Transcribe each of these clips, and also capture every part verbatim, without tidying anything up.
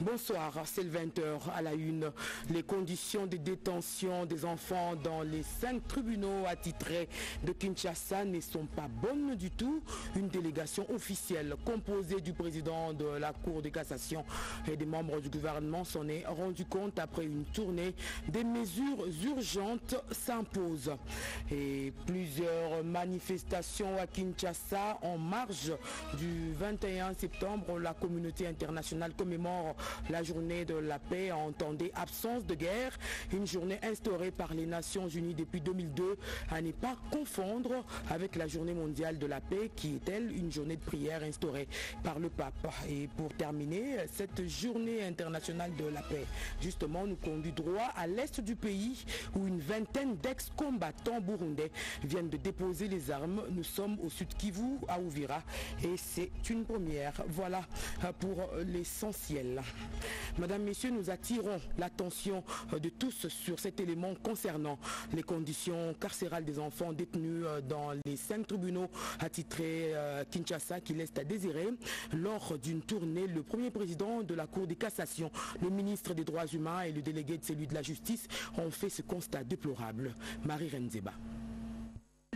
Bonsoir, c'est le vingt heures à la une. Les conditions de détention des enfants dans les cinq tribunaux attitrés de Kinshasa ne sont pas bonnes du tout. Une délégation officielle composée du président de la Cour de cassation et des membres du gouvernement s'en est rendu compte après une tournée. Des mesures urgentes s'imposent. Et plusieurs manifestations à Kinshasa en marge du vingt et un septembre. La communauté internationale commémore la journée de la paix en temps d'absence de guerre. Une journée instaurée par les Nations Unies depuis deux mille deux à ne pas confondre avec la journée mondiale de la paix qui est elle une journée de prière instaurée par le pape. Et pour terminer, cette journée internationale de la paix justement nous conduit droit à l'est du pays où une vingtaine d'ex-combattants burundais viennent de déposer les armes. Nous sommes au sud Kivu, à Ouvira, et c'est une première. Voilà pour l'essentiel. Madame, Messieurs, nous attirons l'attention de tous sur cet élément concernant les conditions carcérales des enfants détenus dans les cinq tribunaux attitrés Kinshasa qui laissent à désirer. Lors d'une tournée, le premier président de la Cour de cassation, le ministre des Droits humains et le délégué de celui de la Justice ont fait ce constat déplorable. Marie Renzeba.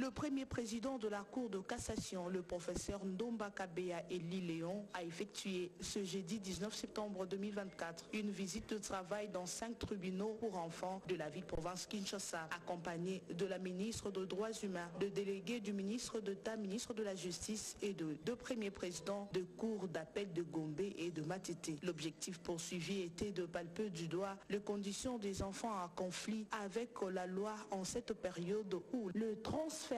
Le premier président de la Cour de cassation, le professeur Ndomba Kabeya Eli Léon, a effectué ce jeudi dix-neuf septembre deux mille vingt-quatre une visite de travail dans cinq tribunaux pour enfants de la ville-province Kinshasa, accompagné de la ministre des Droits humains, de délégués du ministre d'État, ministre de la Justice et de deux premiers présidents de cours d'appel de Gombe et de Matete. L'objectif poursuivi était de palper du doigt les conditions des enfants en conflit avec la loi en cette période où le transfert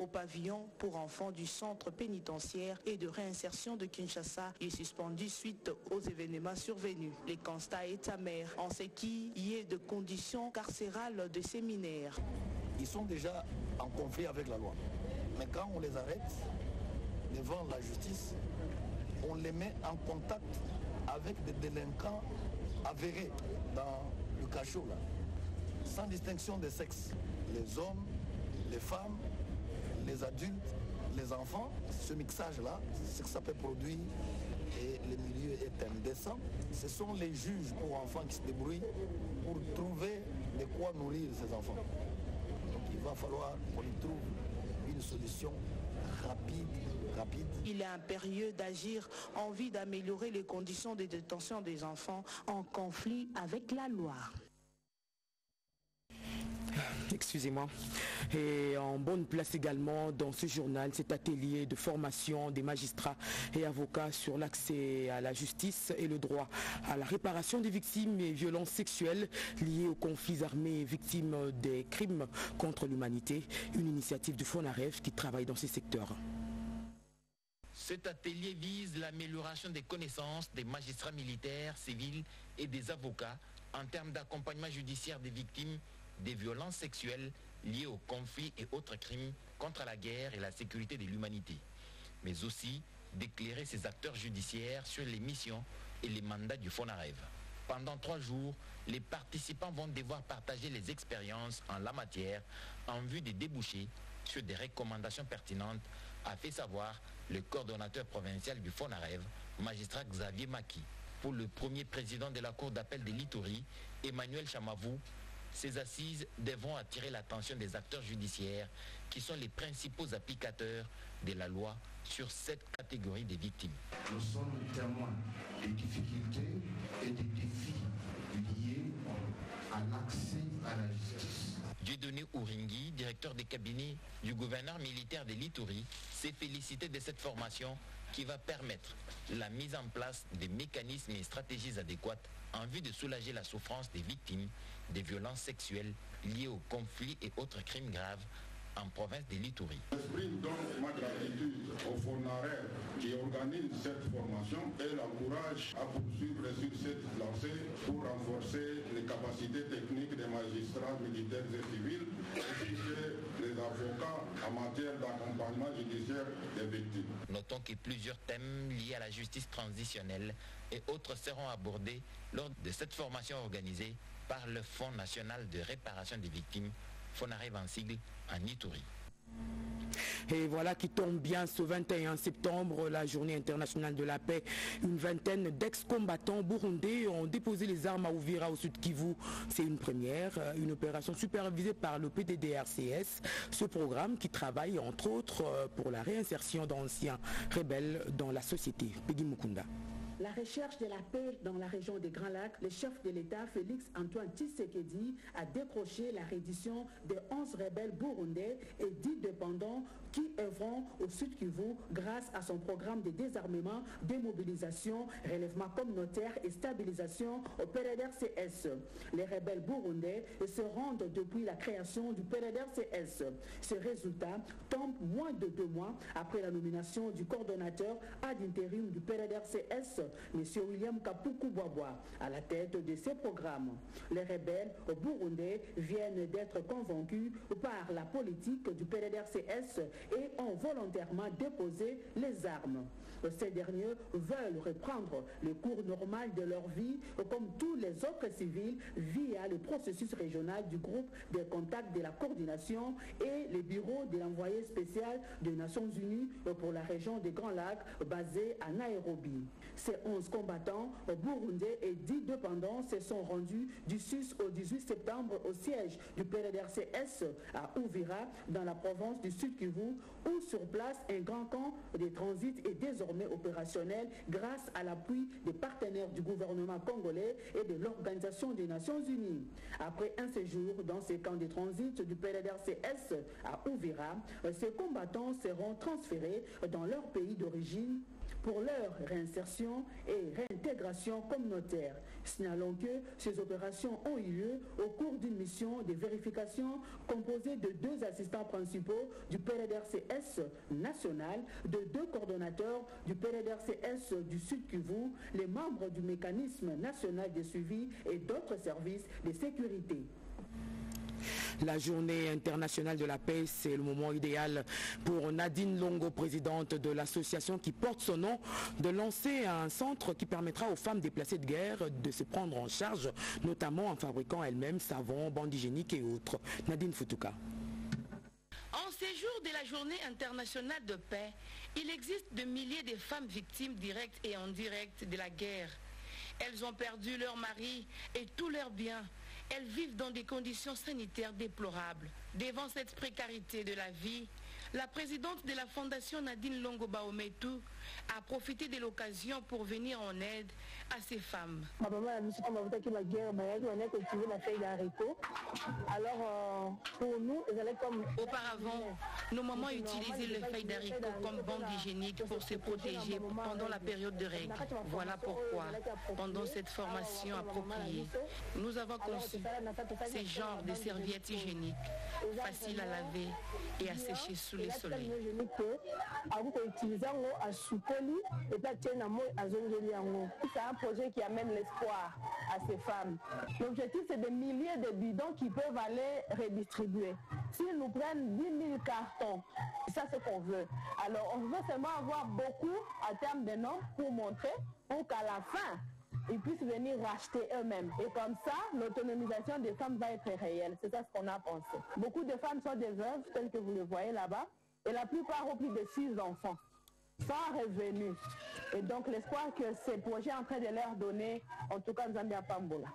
au pavillon pour enfants du centre pénitentiaire et de réinsertion de Kinshasa est suspendu suite aux événements survenus. Les constats est amer en ce qui y est de conditions carcérales de ces mineurs. Ils sont déjà en conflit avec la loi. Mais quand on les arrête devant la justice, on les met en contact avec des délinquants avérés dans le cachot, là, sans distinction de sexe. Les hommes, les femmes, les adultes, les enfants, ce mixage-là, c'est ce que ça peut produire et le milieu est indécent. Ce sont les juges pour enfants qui se débrouillent pour trouver de quoi nourrir ces enfants. Donc il va falloir qu'on y trouve une solution rapide. Rapide. Il est impérieux d'agir en vue d'améliorer les conditions de détention des enfants en conflit avec la loi. Excusez-moi. Et en bonne place également dans ce journal, cet atelier de formation des magistrats et avocats sur l'accès à la justice et le droit à la réparation des victimes et violences sexuelles liées aux conflits armés et victimes des crimes contre l'humanité. Une initiative du FONAREV qui travaille dans ces secteurs. Cet atelier vise l'amélioration des connaissances des magistrats militaires, civils et des avocats en termes d'accompagnement judiciaire des victimes des violences sexuelles liées aux conflits et autres crimes contre la guerre et la sécurité de l'humanité, mais aussi d'éclairer ces acteurs judiciaires sur les missions et les mandats du FONAREV. Pendant trois jours, les participants vont devoir partager les expériences en la matière en vue de déboucher sur des recommandations pertinentes, a fait savoir le coordonnateur provincial du FONAREV, magistrat Xavier Maki. Pour le premier président de la Cour d'appel de l'Ituri, Emmanuel Chamavou, ces assises devront attirer l'attention des acteurs judiciaires qui sont les principaux applicateurs de la loi sur cette catégorie des victimes. Nous sommes témoins des difficultés et des défis liés à l'accès à la justice. Dieudonné Ouringi, directeur des cabinets du gouverneur militaire de l'Ituri, s'est félicité de cette formation qui va permettre la mise en place des mécanismes et stratégies adéquates en vue de soulager la souffrance des victimes des violences sexuelles liées aux conflits et autres crimes graves en province de l'Ituri. J'exprime donc ma gratitude au FONAREV qui organise cette formation et l'encourage à poursuivre sur cette lancée pour renforcer les capacités techniques des magistrats militaires et civils ainsi que les avocats en matière d'accompagnement judiciaire des victimes. Notons que plusieurs thèmes liés à la justice transitionnelle et autres seront abordés lors de cette formation organisée par le Fonds national de réparation des victimes, FONAREV en sigle, en Ituri. Et voilà qui tombe bien ce vingt et un septembre, la journée internationale de la paix. Une vingtaine d'ex-combattants burundais ont déposé les armes à Ouvira au sud Kivu. C'est une première, une opération supervisée par le P D D R C S. Ce programme qui travaille entre autres pour la réinsertion d'anciens rebelles dans la société. Peggy Mukunda. La recherche de la paix dans la région des Grands Lacs, le chef de l'État Félix-Antoine Tshisekedi a décroché la reddition de onze rebelles burundais et dix dépendants qui œuvrent au Sud Kivu grâce à son programme de désarmement, démobilisation, relèvement communautaire et stabilisation au P D D R C S. Les rebelles burundais se rendent depuis la création du P D D R C S. Ce résultat tombe moins de deux mois après la nomination du coordonnateur ad intérim du P D D R C S, Monsieur William Kapuku-Bouaboua, à la tête de ces programmes. Les rebelles burundais viennent d'être convaincus par la politique du P D D R C S et ont volontairement déposé les armes. Ces derniers veulent reprendre le cours normal de leur vie comme tous les autres civils via le processus régional du groupe des contacts de la coordination et le bureau de l'envoyé spécial des Nations Unies pour la région des Grands Lacs basé à Nairobi. Ces onze combattants burundais et dix dépendants se sont rendus du six au dix-huit septembre au siège du P D D R C S à Ouvira, dans la province du Sud Kivu, où sur place un grand camp de transit est désormais opérationnel grâce à l'appui des partenaires du gouvernement congolais et de l'Organisation des Nations Unies. Après un séjour dans ces camps de transit du P D D R C S à Ouvira, ces combattants seront transférés dans leur pays d'origine pour leur réinsertion et réintégration communautaire. Signalons que ces opérations ont eu lieu au cours d'une mission de vérification composée de deux assistants principaux du P D D R C S national, de deux coordonnateurs du P D D R C S du Sud Kivu, les membres du mécanisme national de suivi et d'autres services de sécurité. La journée internationale de la paix, c'est le moment idéal pour Nadine Longo, présidente de l'association qui porte son nom, de lancer un centre qui permettra aux femmes déplacées de guerre de se prendre en charge, notamment en fabriquant elles-mêmes savons, bandes hygiéniques et autres. Nadine Futuka. En ces jours de la journée internationale de paix, il existe de milliers de femmes victimes directes et indirectes de la guerre. Elles ont perdu leur mari et tous leurs biens. Elles vivent dans des conditions sanitaires déplorables. Devant cette précarité de la vie, la présidente de la fondation Nadine Longo Baometou a profité de l'occasion pour venir en aide à ces femmes. Alors pour nous, comme... Auparavant, nos mamans utilisaient les feuilles d'haricot comme bande hygiénique pour se protéger pendant la période de règles. Voilà pourquoi, pendant cette formation appropriée, nous avons conçu ces genres de serviettes hygiéniques, faciles à laver et à sécher sous le soleil. C'est un projet qui amène l'espoir à ces femmes. L'objectif, c'est des milliers de bidons qui peuvent aller redistribuer. S'ils nous prennent dix mille cartons, ça c'est ce qu'on veut. Alors on veut seulement avoir beaucoup en termes de nombre pour montrer, pour qu'à la fin, ils puissent venir racheter eux-mêmes. Et comme ça, l'autonomisation des femmes va être réelle. C'est ça ce qu'on a pensé. Beaucoup de femmes sont des veuves, telles que vous le voyez là-bas, et la plupart ont plus de six enfants, sans revenus. Et donc l'espoir que ces projets en train de leur donner, en tout cas nous Zambia Pambola.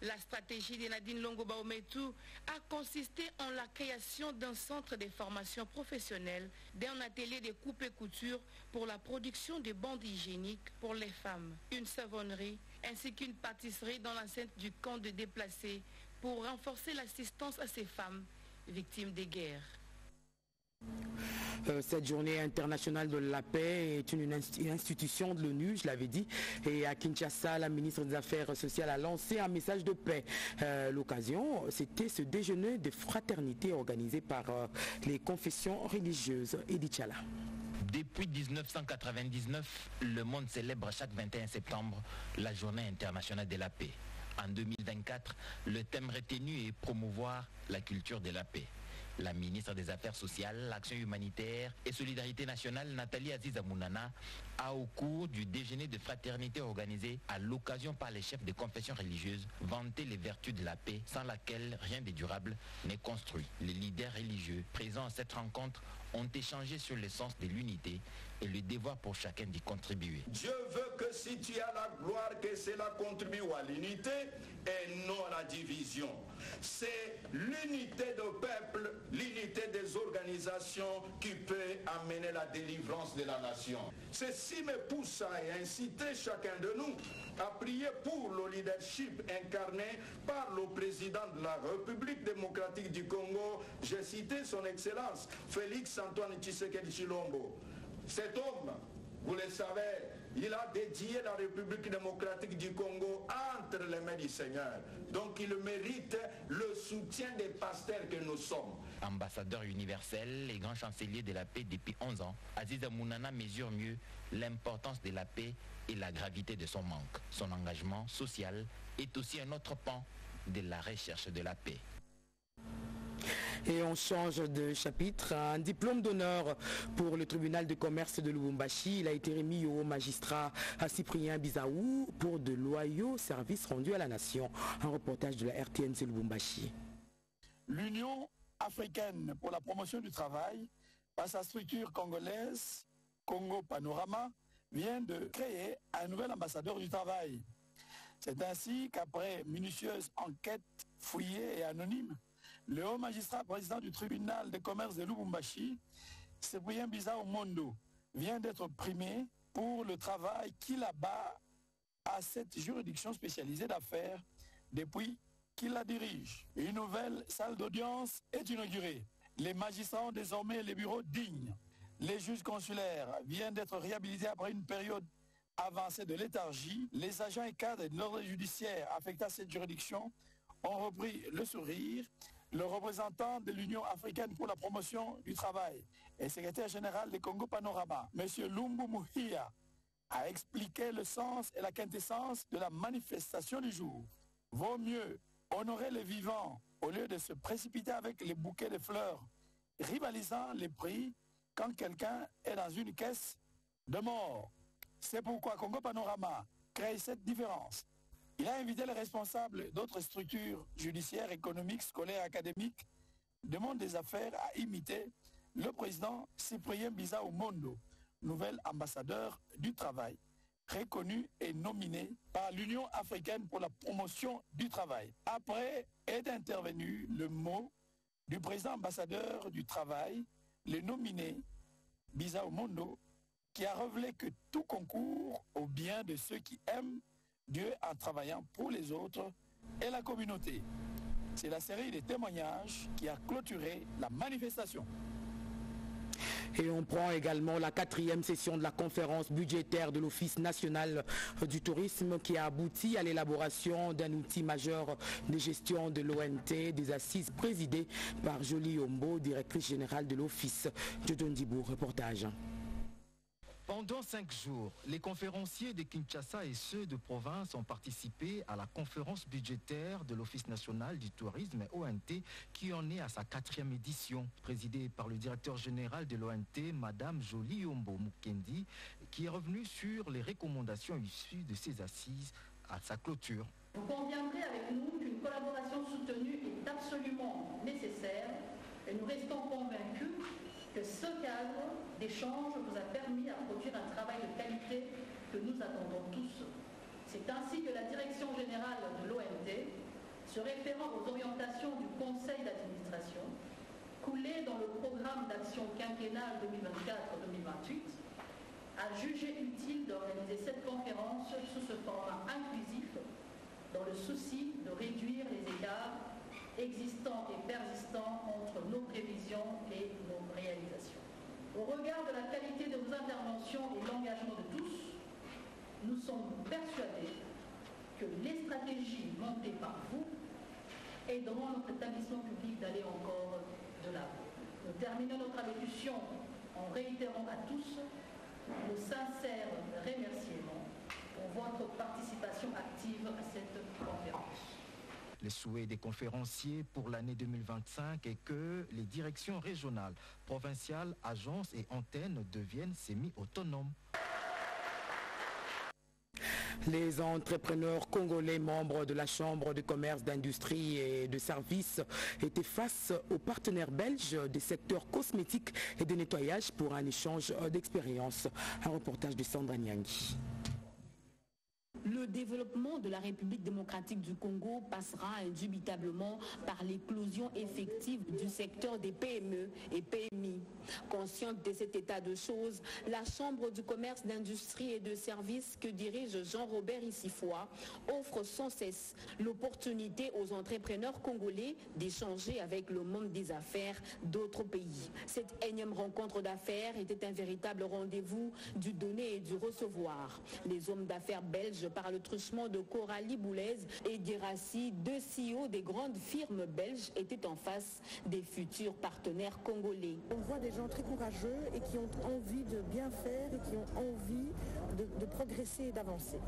La stratégie de Nadine Longo Baometou a consisté en la création d'un centre de formation professionnelle, d'un atelier de coupe et couture pour la production de bandes hygiéniques pour les femmes, une savonnerie ainsi qu'une pâtisserie dans l'enceinte du camp de déplacés pour renforcer l'assistance à ces femmes victimes des guerres. Cette journée internationale de la paix est une institution de l'ONU, je l'avais dit, et à Kinshasa, la ministre des Affaires sociales a lancé un message de paix. Euh, l'occasion, c'était ce déjeuner de fraternité organisé par euh, les confessions religieuses. Edith Chala. Depuis mille neuf cent quatre-vingt-dix-neuf, le monde célèbre chaque vingt et un septembre la journée internationale de la paix. En deux mille vingt-quatre, le thème retenu est promouvoir la culture de la paix. La ministre des Affaires sociales, l'Action humanitaire et Solidarité nationale, Nathalie Azizamounana, a au cours du déjeuner de fraternité organisé à l'occasion par les chefs de confession religieuse vanté les vertus de la paix sans laquelle rien de durable n'est construit. Les leaders religieux présents à cette rencontre ont échangé sur l'essence de l'unité et le devoir pour chacun d'y contribuer. Dieu veut que si tu as la gloire, que cela contribue à l'unité et non à la division. C'est l'unité de peuple, l'unité des organisations qui peut amener la délivrance de la nation. Ceci me pousse à inciter chacun de nous à prier pour le leadership incarné par le président de la République démocratique du Congo. J'ai cité son excellence, Félix-Antoine Tshisekedi Tshilombo. Cet homme, vous le savez, il a dédié la République démocratique du Congo entre les mains du Seigneur. Donc il mérite le soutien des pasteurs que nous sommes. Ambassadeur universel et grand chancelier de la paix depuis onze ans, Azizamounana mesure mieux l'importance de la paix et la gravité de son manque. Son engagement social est aussi un autre pan de la recherche de la paix. Et on change de chapitre. Un diplôme d'honneur pour le tribunal de commerce de Lubumbashi. Il a été remis au magistrat Cyprien Bizaou pour de loyaux services rendus à la nation. Un reportage de la R T N C Lubumbashi. L'Union africaine pour la promotion du travail, par sa structure congolaise, Congo Panorama, vient de créer un nouvel ambassadeur du travail. C'est ainsi qu'après minutieuse enquête fouillée et anonyme, le haut magistrat président du tribunal de commerce de Lubumbashi, Sebouyen Bizao Mondo, vient d'être primé pour le travail qu'il abat à cette juridiction spécialisée d'affaires depuis qu'il la dirige. Une nouvelle salle d'audience est inaugurée. Les magistrats ont désormais les bureaux dignes. Les juges consulaires viennent d'être réhabilités après une période avancée de léthargie. Les agents et cadres de l'ordre judiciaire affectés à cette juridiction ont repris le sourire. Le représentant de l'Union africaine pour la promotion du travail et secrétaire général de Congo Panorama, M. Lumbu Muhia, a expliqué le sens et la quintessence de la manifestation du jour. Vaut mieux honorer les vivants au lieu de se précipiter avec les bouquets de fleurs, rivalisant les prix quand quelqu'un est dans une caisse de mort. C'est pourquoi Congo Panorama crée cette différence. Il a invité les responsables d'autres structures judiciaires, économiques, scolaires, académiques, du monde des affaires à imiter le président Cyprien Bizaou Mondo, nouvel ambassadeur du travail, reconnu et nominé par l'Union africaine pour la promotion du travail. Après est intervenu le mot du président ambassadeur du travail, le nominé Bizaou Mondo, qui a révélé que tout concourt au bien de ceux qui aiment Dieu en travaillant pour les autres et la communauté. C'est la série des témoignages qui a clôturé la manifestation. Et on prend également la quatrième session de la conférence budgétaire de l'Office national du tourisme qui a abouti à l'élaboration d'un outil majeur de gestion de l'O N T, des assises présidées par Jolie Yombo, directrice générale de l'Office. Dieudonné Ouringi, reportage. Pendant cinq jours, les conférenciers de Kinshasa et ceux de province ont participé à la conférence budgétaire de l'Office national du tourisme O N T qui en est à sa quatrième édition, présidée par le directeur général de l'O N T, Madame Jolie Yombo Mukendi, qui est revenue sur les recommandations issues de ces assises à sa clôture. Vous conviendrez avec nous qu'une collaboration soutenue est absolument nécessaire et nous restons convaincus que ce cadre d'échange nous a permis à produire un travail de qualité que nous attendons tous. C'est ainsi que la direction générale de l'O N T, se référant aux orientations du conseil d'administration, coulées dans le programme d'action quinquennale deux mille vingt-quatre deux mille vingt-huit, a jugé utile d'organiser cette conférence sous ce format inclusif, dans le souci de réduire les écarts existants et persistants entre nos prévisions et nos réalisations. Au regard de la qualité de vos interventions et l'engagement de tous, nous sommes persuadés que les stratégies montées par vous aideront notre établissement public d'aller encore de l'avant. Nous terminons notre allocution en réitérant à tous nos sincères remerciements pour votre participation active à cette conférence. Le souhait des conférenciers pour l'année deux mille vingt-cinq est que les directions régionales, provinciales, agences et antennes deviennent semi-autonomes. Les entrepreneurs congolais membres de la Chambre de commerce, d'industrie et de services étaient face aux partenaires belges des secteurs cosmétiques et de nettoyage pour un échange d'expériences. Un reportage de Sandra Nyangui. Le développement de la République démocratique du Congo passera indubitablement par l'éclosion effective du secteur des P M E et P M I. Consciente de cet état de choses, la Chambre du commerce, d'industrie et de services que dirige Jean-Robert Issifoy offre sans cesse l'opportunité aux entrepreneurs congolais d'échanger avec le monde des affaires d'autres pays. Cette énième rencontre d'affaires était un véritable rendez-vous du donner et du recevoir. Les hommes d'affaires belges par le truchement de Coralie Boulez et Guérassi, deux C E O des grandes firmes belges, étaient en face des futurs partenaires congolais. On voit des gens très courageux et qui ont envie de bien faire et qui ont envie de, de progresser et d'avancer.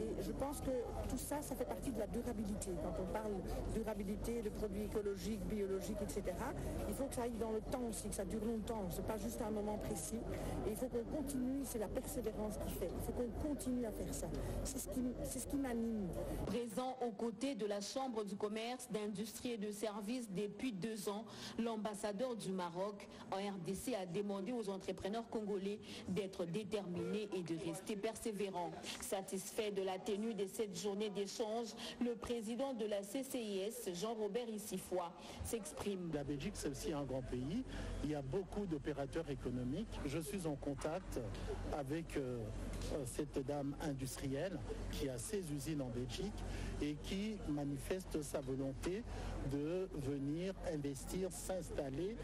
Et je pense que tout ça, ça fait partie de la durabilité. Quand on parle durabilité, de produits écologiques, biologiques, et cetera, il faut que ça aille dans le temps aussi, que ça dure longtemps. Ce n'est pas juste à un moment précis. Et il faut qu'on continue, c'est la persévérance qui fait. Il faut qu'on continue à faire ça. C'est ce qui, c'est ce qui m'anime. Présent aux côtés de la Chambre du commerce, d'industrie et de services depuis deux ans, l'ambassadeur du Maroc en R D C a demandé aux entrepreneurs congolais d'être déterminés et de rester persévérants. Satisfait de la tenue de cette journée d'échange, le président de la C C I S, Jean-Robert Issifoy, s'exprime. La Belgique, c'est aussi un grand pays. Il y a beaucoup d'opérateurs économiques. Je suis en contact avec euh, cette dame industrielle qui a ses usines en Belgique et qui manifeste sa volonté de venir investir, s'installer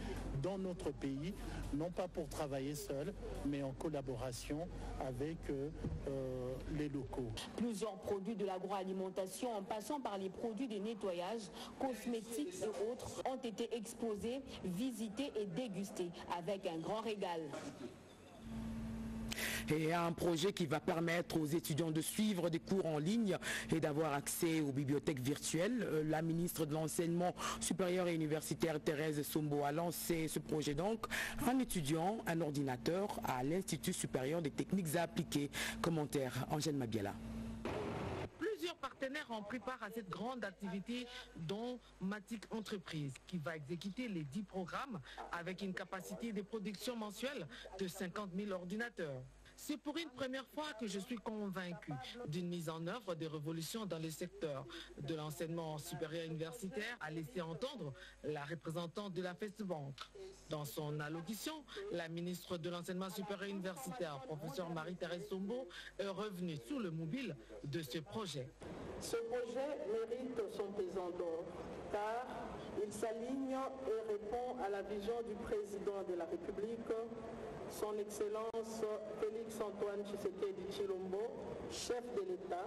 dans notre pays, non pas pour travailler seul, mais en collaboration avec euh, les locaux. Plusieurs produits de l'agroalimentation, en passant par les produits de nettoyage, cosmétiques et autres, ont été exposés, visités et dégustés avec un grand régal. Et un projet qui va permettre aux étudiants de suivre des cours en ligne et d'avoir accès aux bibliothèques virtuelles. La ministre de l'enseignement supérieur et universitaire Thérèse Sombo a lancé ce projet donc. Un étudiant, un ordinateur à l'Institut supérieur des techniques appliquées. Commentaire Angèle Mabiala. Plusieurs partenaires ont pris part à cette grande activité dont Matic Entreprise qui va exécuter les dix programmes avec une capacité de production mensuelle de cinquante mille ordinateurs. C'est pour une première fois que je suis convaincue d'une mise en œuvre des révolutions dans le secteur de l'enseignement supérieur universitaire, a laissé entendre la représentante de la FESBank. Dans son allocution, la ministre de l'enseignement supérieur universitaire, professeure Marie-Thérèse Sombo, est revenue sur le mobile de ce projet. Ce projet mérite son pesant d'or, car il s'aligne et répond à la vision du président de la République, Son Excellence Félix-Antoine Tshisekedi Tshilombo, chef de l'État,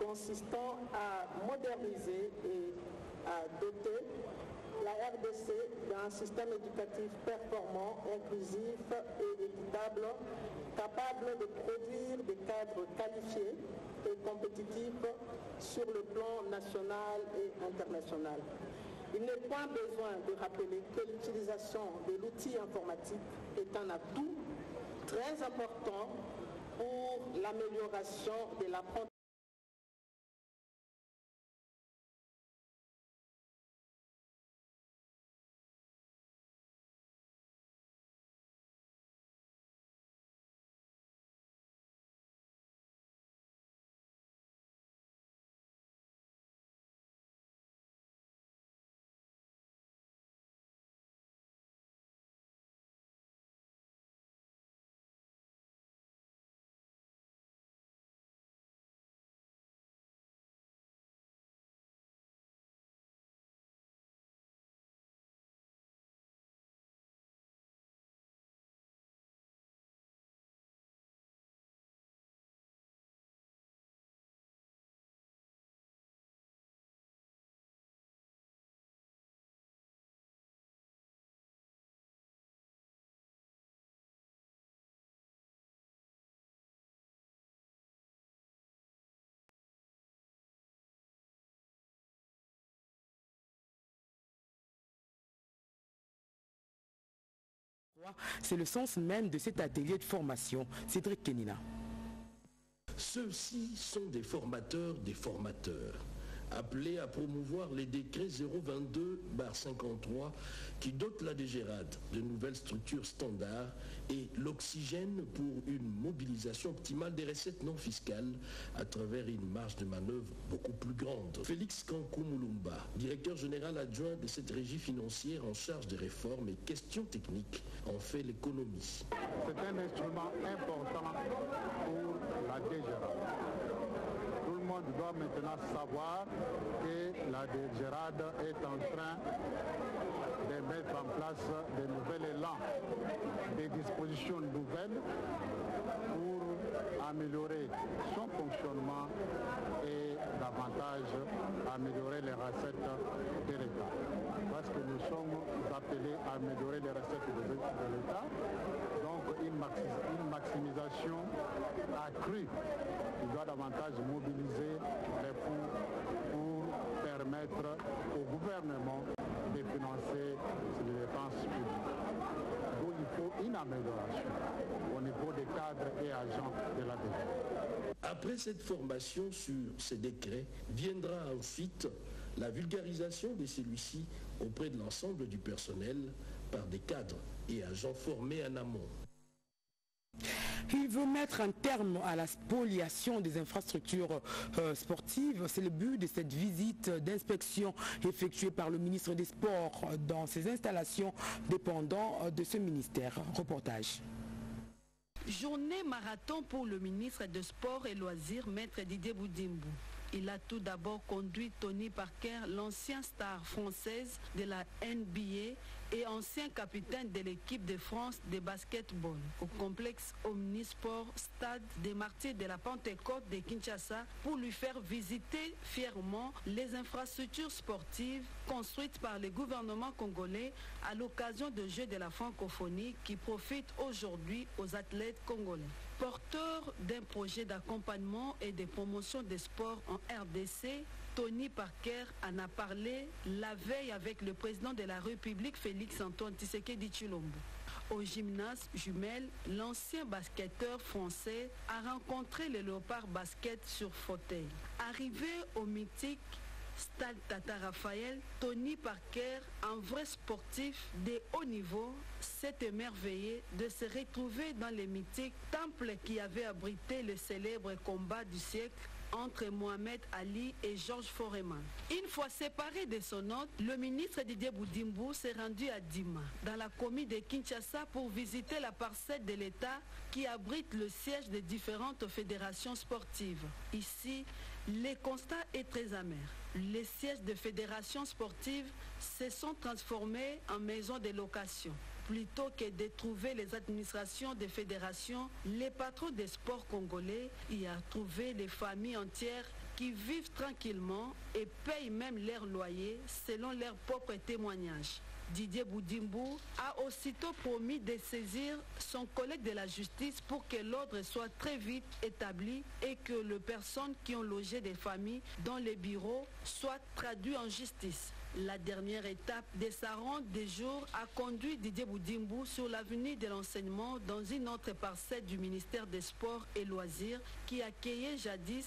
consistant à moderniser et à doter la R D C d'un système éducatif performant, inclusif et équitable, capable de produire des cadres qualifiés et compétitifs sur le plan national et international. Il n'est point besoin de rappeler que l'utilisation de l'outil informatique est un atout très important pour l'amélioration de l'apprentissage. C'est le sens même de cet atelier de formation. Cédric Kenina. Ceux-ci sont des formateurs des formateurs, appelés à promouvoir les décrets zéro vingt-deux cinquante-trois qui dotent la D G R A D de nouvelles structures standards et l'oxygène pour une mobilisation optimale des recettes non fiscales à travers une marge de manœuvre beaucoup plus grande. Félix-Antoine Mulumba, directeur général adjoint de cette régie financière en charge des réformes et questions techniques, en fait l'économie. C'est un instrument important pour la D G R A D. Tout le monde doit maintenant savoir que la D G R A D est en train de mettre en place de nouveaux élans, des dispositions nouvelles pour améliorer son fonctionnement et davantage améliorer les recettes de l'État. Parce que nous sommes appelés à améliorer les recettes de l'État, donc une maximisation accrue. Il doit davantage mobiliser les fonds pour permettre au gouvernement de financer les dépenses publiques. Donc il faut une amélioration au niveau des cadres et agents de la D G R A D. Après cette formation sur ces décrets, viendra ensuite la vulgarisation de celui-ci auprès de l'ensemble du personnel par des cadres et agents formés en amont. Il veut mettre un terme à la spoliation des infrastructures euh, sportives. C'est le but de cette visite d'inspection effectuée par le ministre des Sports dans ses installations dépendant de ce ministère. Reportage. Journée marathon pour le ministre des Sports et Loisirs, maître Didier Budimbu. Il a tout d'abord conduit Tony Parker, l'ancien star française de la N B A et ancien capitaine de l'équipe de France de basketball, au complexe Omnisport Stade des Martyrs de la Pentecôte de Kinshasa pour lui faire visiter fièrement les infrastructures sportives construites par le gouvernement congolais à l'occasion de Jeux de la francophonie qui profitent aujourd'hui aux athlètes congolais. Porteur d'un projet d'accompagnement et de promotion des sports en R D C, Tony Parker en a parlé la veille avec le président de la République, Félix-Antoine Tshisekedi Tshilombo. Au gymnase jumelle, l'ancien basketteur français a rencontré le léopard basket sur fauteuil. Arrivé au mythique Stade Tata Raphaël, Tony Parker, un vrai sportif de haut niveau, s'est émerveillé de se retrouver dans les mythiques temples qui avaient abrité le célèbre combat du siècle entre Mohamed Ali et Georges Foreman. Une fois séparé de son hôte, le ministre Didier Budimbu s'est rendu à Dima, dans la commune de Kinshasa, pour visiter la parcelle de l'État qui abrite le siège des différentes fédérations sportives. Ici, le constat est très amer. Les sièges de fédérations sportives se sont transformés en maisons de location. Plutôt que de trouver les administrations des fédérations, les patrons des sports congolais y ont trouvé les familles entières qui vivent tranquillement et payent même leur loyer selon leurs propres témoignages. Didier Budimbu a aussitôt promis de saisir son collègue de la justice pour que l'ordre soit très vite établi et que les personnes qui ont logé des familles dans les bureaux soient traduites en justice. La dernière étape de sa ronde des jours a conduit Didier Budimbu sur l'avenue de l'enseignement dans une autre parcelle du ministère des Sports et Loisirs qui accueillait jadis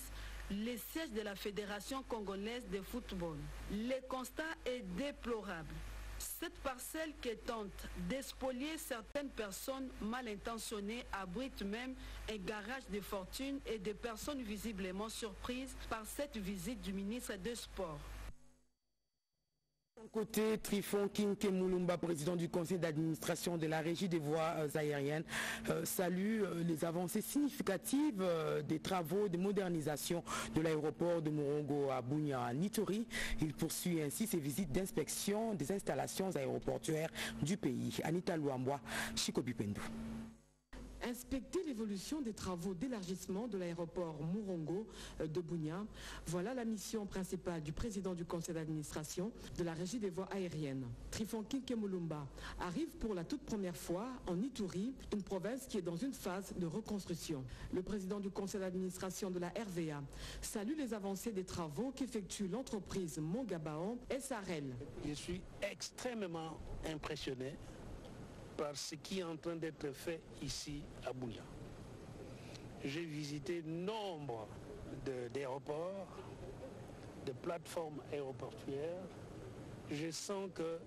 les sièges de la Fédération congolaise de football. Le constat est déplorable. Cette parcelle qui tente d'espolier certaines personnes mal intentionnées abrite même un garage de fortune et des personnes visiblement surprises par cette visite du ministre des Sports. D'un côté, Tryphon Kin-kiey Mulumba, président du conseil d'administration de la régie des voies aériennes, euh, salue les avancées significatives euh, des travaux de modernisation de l'aéroport de Morongo à Bunia Nitori. Il poursuit ainsi ses visites d'inspection des installations aéroportuaires du pays. Anita Luambwa, Chico Bipendo. Inspecter l'évolution des travaux d'élargissement de l'aéroport Morongo de Bunia, voilà la mission principale du président du conseil d'administration de la régie des voies aériennes. Tryphon Kin-kiey Mulumba arrive pour la toute première fois en Ituri, une province qui est dans une phase de reconstruction. Le président du conseil d'administration de la R V A salue les avancées des travaux qu'effectue l'entreprise Mongabaon S R L. Je suis extrêmement impressionné par ce qui est en train d'être fait ici à Bunia. J'ai visité nombre d'aéroports, de, de plateformes aéroportuaires. Je sens que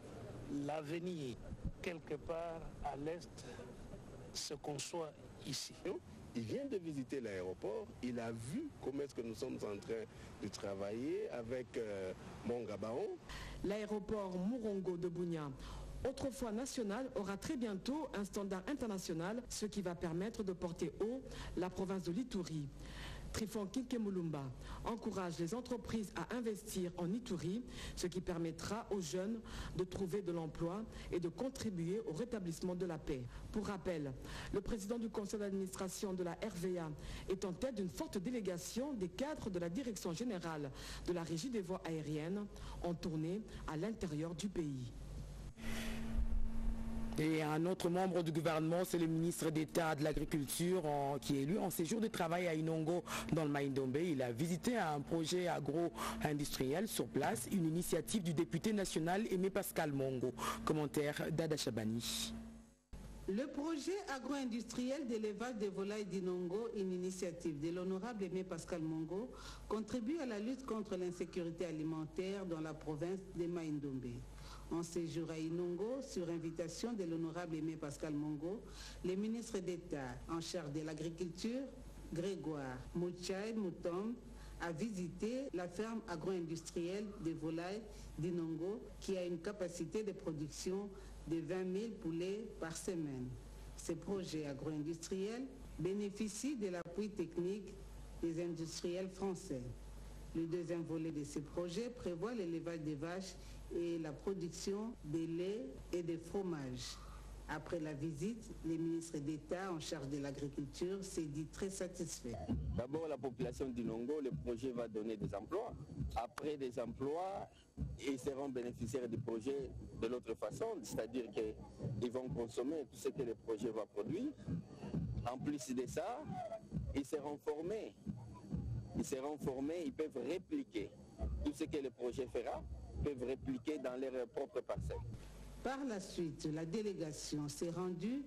l'avenir, quelque part à l'est, se conçoit ici. Il vient de visiter l'aéroport, il a vu comment est-ce que nous sommes en train de travailler avec euh, Mongabaron. L'aéroport Mourongo de Bunia, autrefois national, aura très bientôt un standard international, ce qui va permettre de porter haut la province de l'Ituri. Tryphon Kin-kiey Mulumba encourage les entreprises à investir en Ituri, ce qui permettra aux jeunes de trouver de l'emploi et de contribuer au rétablissement de la paix. Pour rappel, le président du conseil d'administration de la R V A est en tête d'une forte délégation des cadres de la direction générale de la régie des voies aériennes en tournée à l'intérieur du pays. Et un autre membre du gouvernement, c'est le ministre d'État de l'Agriculture qui est élu en séjour de travail à Inongo dans le Maïndombe. Il a visité un projet agro-industriel sur place, une initiative du député national Aimé Pascal Mongo. Commentaire d'Ada Chabani. Le projet agro-industriel d'élevage des volailles d'Inongo, une initiative de l'honorable Aimé Pascal Mongo, contribue à la lutte contre l'insécurité alimentaire dans la province des Maïndombe. En séjour à Inongo, sur invitation de l'honorable Aimé Pascal Mongo, le ministre d'État en charge de l'agriculture, Grégoire Mouchai Moutom, a visité la ferme agro-industrielle des volailles d'Inongo qui a une capacité de production de vingt mille poulets par semaine. Ce projet agro-industriel bénéficie de l'appui technique des industriels français. Le deuxième volet de ce projet prévoit l'élevage des vaches et la production des laits et des fromages. Après la visite, le ministre d'État en charge de l'agriculture s'est dit très satisfait. D'abord, la population d'Inongo, le projet va donner des emplois. Après des emplois, ils seront bénéficiaires du projet de l'autre façon, c'est-à-dire qu'ils vont consommer tout ce que le projet va produire. En plus de ça, ils seront formés. Ils seront formés, ils peuvent répliquer tout ce que le projet fera, ils peuvent répliquer dans leurs propres parcelles. Par la suite, la délégation s'est rendue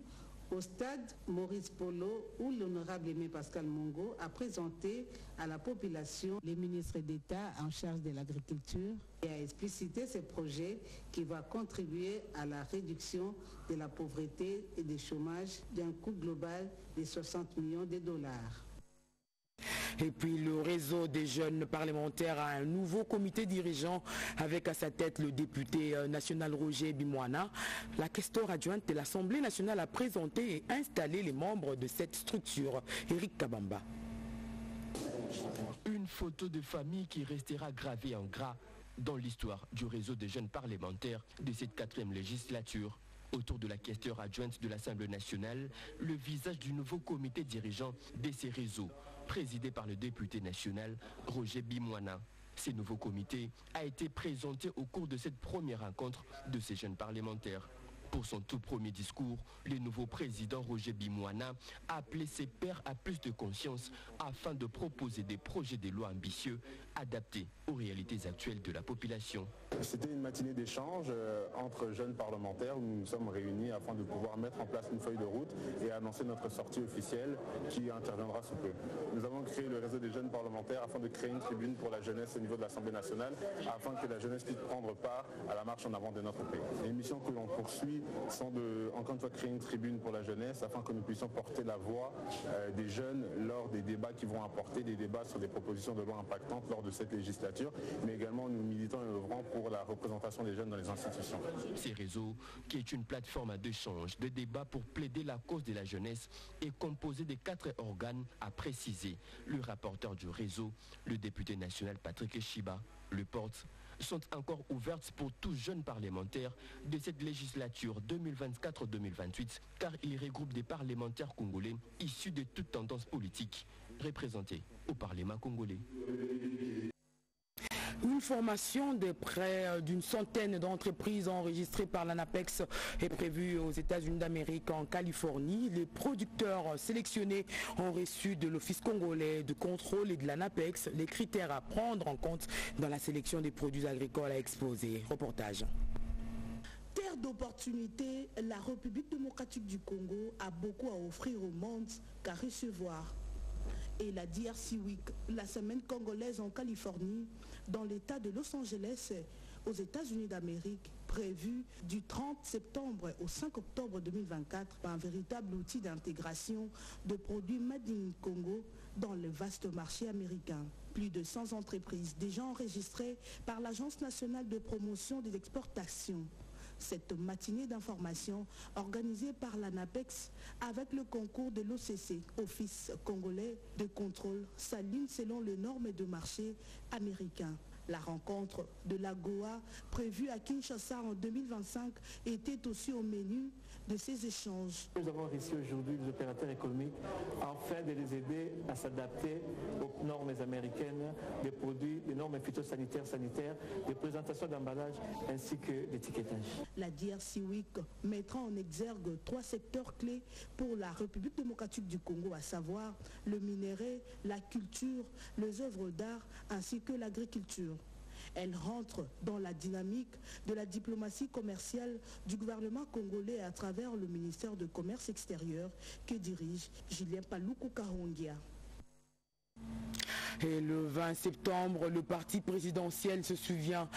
au stade Maurice Polo où l'honorable Aimé Pascal Mongo a présenté à la population les ministres d'État en charge de l'agriculture et a explicité ce projet qui va contribuer à la réduction de la pauvreté et du chômage d'un coût global de soixante millions de dollars. Et puis le réseau des jeunes parlementaires a un nouveau comité dirigeant avec à sa tête le député national Roger Bimwana. La questeur adjointe de l'Assemblée nationale a présenté et installé les membres de cette structure. Eric Kabamba. Une photo de famille qui restera gravée en gras dans l'histoire du réseau des jeunes parlementaires de cette quatrième législature. Autour de la questeur adjointe de l'Assemblée nationale, le visage du nouveau comité dirigeant de ces réseaux, présidé par le député national Roger Bimwana. Ce nouveau comité a été présenté au cours de cette première rencontre de ces jeunes parlementaires. Pour son tout premier discours, le nouveau président Roger Bimwana a appelé ses pairs à plus de conscience afin de proposer des projets de loi ambitieux adaptés aux réalités actuelles de la population. C'était une matinée d'échange entre jeunes parlementaires où nous nous sommes réunis afin de pouvoir mettre en place une feuille de route et annoncer notre sortie officielle qui interviendra sous peu. Nous avons créé le réseau des jeunes parlementaires afin de créer une tribune pour la jeunesse au niveau de l'Assemblée nationale afin que la jeunesse puisse prendre part à la marche en avant de notre pays. Les missions que l'on poursuit sont de, encore une fois, créer une tribune pour la jeunesse afin que nous puissions porter la voix euh, des jeunes lors des débats qui vont apporter des débats sur des propositions de loi impactantes lors de cette législature, mais également nous militons et œuvrons pour la représentation des jeunes dans les institutions. Ces réseaux, qui est une plateforme d'échange, de débat pour plaider la cause de la jeunesse, est composé de quatre organes, a précisé le rapporteur du réseau, le député national Patrick Chiba. Les portes sont encore ouvertes pour tout jeune parlementaire de cette législature deux mille vingt-quatre deux mille vingt-huit, car il regroupe des parlementaires congolais issus de toutes tendances politiques représentés au Parlement congolais. Une formation de près d'une centaine d'entreprises enregistrées par l'ANAPEX est prévue aux États-Unis d'Amérique en Californie. Les producteurs sélectionnés ont reçu de l'Office congolais de contrôle et de l'ANAPEX les critères à prendre en compte dans la sélection des produits agricoles à exposer. Reportage. Terre d'opportunités, la République démocratique du Congo a beaucoup à offrir au monde qu'à recevoir. Et la D R C Week, la semaine congolaise en Californie, dans l'État de Los Angeles, aux États-Unis d'Amérique, prévue du trente septembre au cinq octobre deux mille vingt-quatre, un véritable outil d'intégration de produits Made in Congo dans le vaste marché américain. Plus de cent entreprises déjà enregistrées par l'Agence nationale de promotion des exportations. Cette matinée d'information organisée par l'ANAPEX avec le concours de l'O C C, Office congolais de contrôle, s'aligne selon les normes de marché américain. La rencontre de la G O A prévue à Kinshasa en deux mille vingt-cinq était aussi au menu de ces échanges. Nous avons réussi aujourd'hui les opérateurs économiques afin de les aider à s'adapter aux normes américaines des produits, des normes phytosanitaires, sanitaires, des présentations d'emballage ainsi que d'étiquetage. La D R C Week mettra en exergue trois secteurs clés pour la République démocratique du Congo, à savoir le minerai, la culture, les œuvres d'art ainsi que l'agriculture. Elle rentre dans la dynamique de la diplomatie commerciale du gouvernement congolais à travers le ministère de Commerce extérieur que dirige Julien Paluku-Karongia. Et le vingt septembre, le parti présidentiel se souvient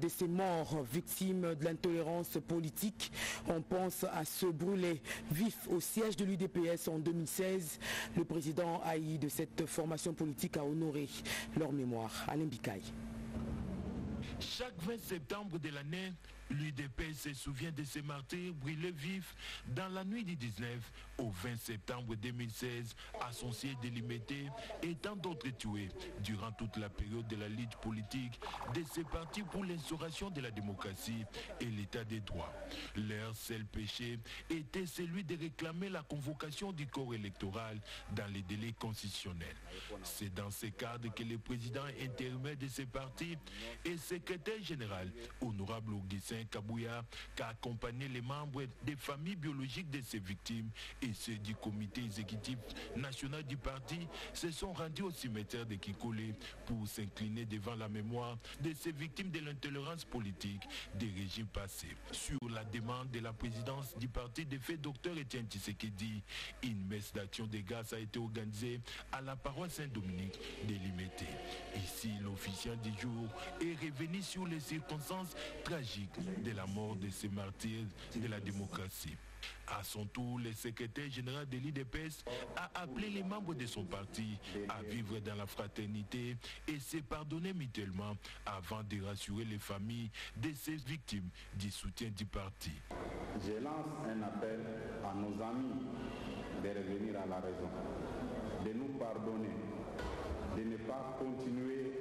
de ces morts, victimes de l'intolérance politique. On pense à ce brûlé vif au siège de l'U D P S en deux mille seize. Le président haï de cette formation politique a honoré leur mémoire. Alain Bikaï. Chaque vingt septembre de l'année, l'U D P S se souvient de ces martyrs brûlés vifs dans la nuit du dix-neuf au vingt septembre deux mille seize, associés, délimités et tant d'autres tués durant toute la période de la lutte politique de ces partis pour l'instauration de la démocratie et l'état des droits. Leur seul péché était celui de réclamer la convocation du corps électoral dans les délais constitutionnels. C'est dans ce cadre que le président intérimaire de ces partis et secrétaire général, honorable Augustin Kabouya, qui a accompagné les membres des familles biologiques de ces victimes et ceux du comité exécutif national du parti, se sont rendus au cimetière de Kikole pour s'incliner devant la mémoire de ces victimes de l'intolérance politique des régimes passés. Sur la demande de la présidence du parti de fait docteur Etienne Tshisekedi, une messe d'action de grâce a été organisée à la paroisse Saint-Dominique de Limété. Ici, l'officiant du jour est revenu sur les circonstances tragiques de la mort de ces martyrs de la démocratie. À son tour, le secrétaire général de l'U D P S a appelé les membres de son parti à vivre dans la fraternité et se pardonner mutuellement avant de rassurer les familles de ces victimes du soutien du parti. Je lance un appel à nos amis de revenir à la raison, de nous pardonner, de ne pas continuer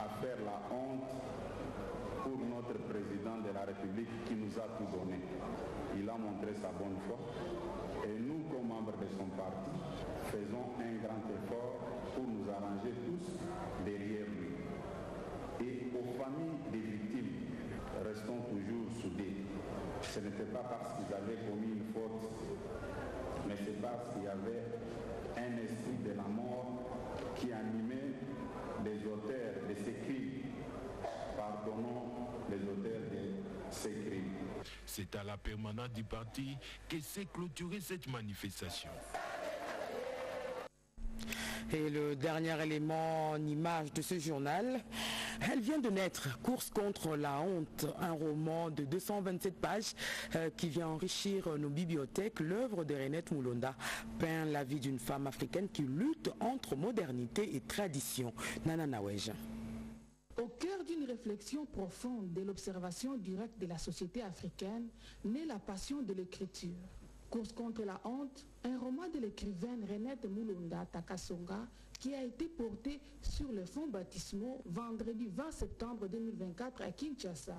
à faire la honte pour notre président de la République qui nous a tout donné. Il a montré sa bonne foi et nous, comme membres de son parti, faisons un grand effort pour nous arranger tous derrière lui. Et aux familles des victimes, restons toujours soudés. Ce n'était pas parce qu'ils avaient commis une faute, mais c'est parce qu'il y avait un esprit de la mort qui animait les auteurs de ces crimes. Pardonnons les auteurs de ces crimes. C'est à la permanence du parti que s'est clôturée cette manifestation. Et le dernier élément en image de ce journal, elle vient de naître, Course contre la honte, un roman de deux cent vingt-sept pages euh, qui vient enrichir nos bibliothèques. L'œuvre de Renette Mulunda peint la vie d'une femme africaine qui lutte entre modernité et tradition. Nana Nawej. Au cœur d'une réflexion profonde de l'observation directe de la société africaine, naît la passion de l'écriture. Course contre la honte, un roman de l'écrivaine Renette Mulunda Takasonga qui a été porté sur les fonds baptismaux vendredi vingt septembre deux mille vingt-quatre à Kinshasa.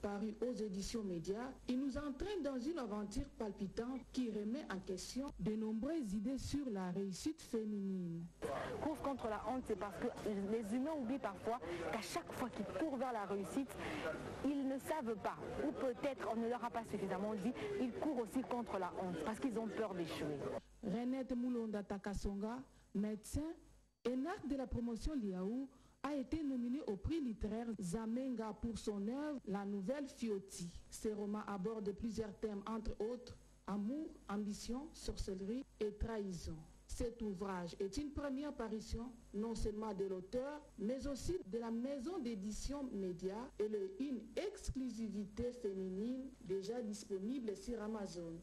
Paru aux éditions médias, il nous entraîne dans une aventure palpitante qui remet en question de nombreuses idées sur la réussite féminine. Course contre la honte, c'est parce que les humains oublient parfois qu'à chaque fois qu'ils courent vers la réussite, ils ne savent pas, ou peut-être on ne leur a pas suffisamment dit, ils courent aussi contre la honte, parce qu'ils ont peur d'échouer. Renette Mulunda Takasonga, médecin, énarque de la promotion Liaou, a été nominé au prix littéraire Zamenga pour son œuvre La Nouvelle Fioti. Ses romans abordent plusieurs thèmes, entre autres amour, ambition, sorcellerie et trahison. Cet ouvrage est une première apparition non seulement de l'auteur, mais aussi de la maison d'édition Média et le, une exclusivité féminine déjà disponible sur Amazon.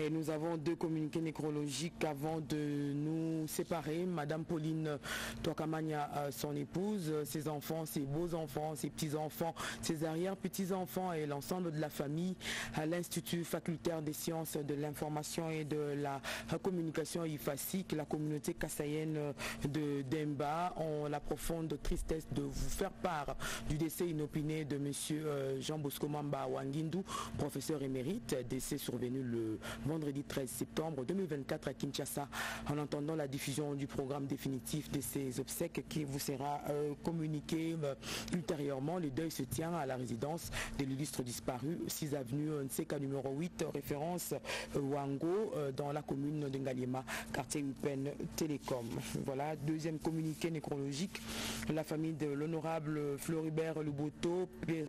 Et nous avons deux communiqués nécrologiques avant de nous séparer. Madame Pauline Tokamania, son épouse, ses enfants, ses beaux-enfants, ses petits-enfants, ses arrière-petits-enfants et l'ensemble de la famille à l'Institut facultaire des sciences de l'information et de la communication I F A S I C, la communauté kassaïenne de Demba, ont la profonde tristesse de vous faire part du décès inopiné de M. Jean Bosco Mamba Wangindu, professeur émérite, décès survenu le vendredi treize septembre deux mille vingt-quatre à Kinshasa. En attendant la diffusion du programme définitif de ces obsèques qui vous sera euh, communiqué euh, ultérieurement, le deuil se tient à la résidence de l'illustre disparu, six avenue N C K numéro huit, référence euh, Wango, euh, dans la commune de Ngaliema, quartier Upen Télécom. Voilà, deuxième communiqué nécrologique. La famille de l'honorable Floribert Luboto, P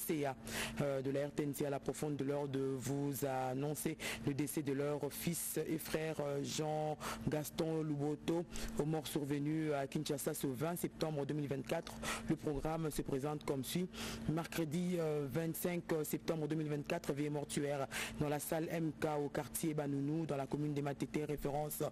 C A euh, de la R T N C, à la profonde douleur de vous annoncer le décès de leur fils et frère Jean-Gaston Luboto, aux morts survenus à Kinshasa ce vingt septembre deux mille vingt-quatre. Le programme se présente comme suit. Mercredi vingt-cinq septembre deux mille vingt-quatre, veillée mortuaire dans la salle M K au quartier Banounou, dans la commune de Matete, référence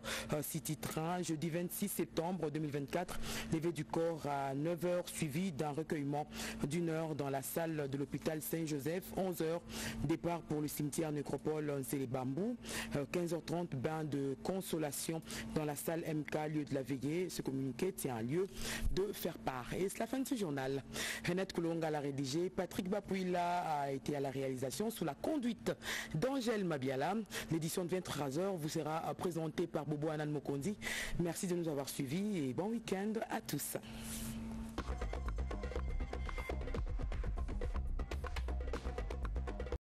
City Train. Jeudi vingt-six septembre deux mille vingt-quatre, levée du corps à neuf heures, suivi d'un recueillement d'une heure dans la salle de l'hôpital Saint-Joseph. onze heures, départ pour le cimetière Nécropole c'est les bambous, quinze heures trente, bain de consolation dans la salle M K, lieu de la veillée. Ce communiqué tient un lieu de faire part. Et c'est la fin de ce journal. Renette Koulonga l'a rédigé, Patrick Bapuila a été à la réalisation sous la conduite d'Angèle Mabiala. L'édition de vingt-trois heures vous sera présentée par Bobo Anan Mokondi. Merci de nous avoir suivis et bon week-end à tous.